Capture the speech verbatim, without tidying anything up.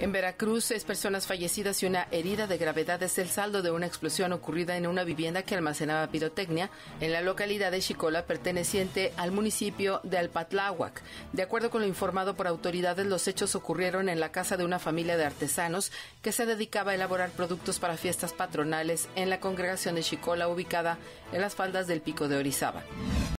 En Veracruz, seis personas fallecidas y una herida de gravedad es el saldo de una explosión ocurrida en una vivienda que almacenaba pirotecnia en la localidad de Chicola, perteneciente al municipio de Alpatláhuac. De acuerdo con lo informado por autoridades, los hechos ocurrieron en la casa de una familia de artesanos que se dedicaba a elaborar productos para fiestas patronales en la congregación de Chicola, ubicada en las faldas del Pico de Orizaba.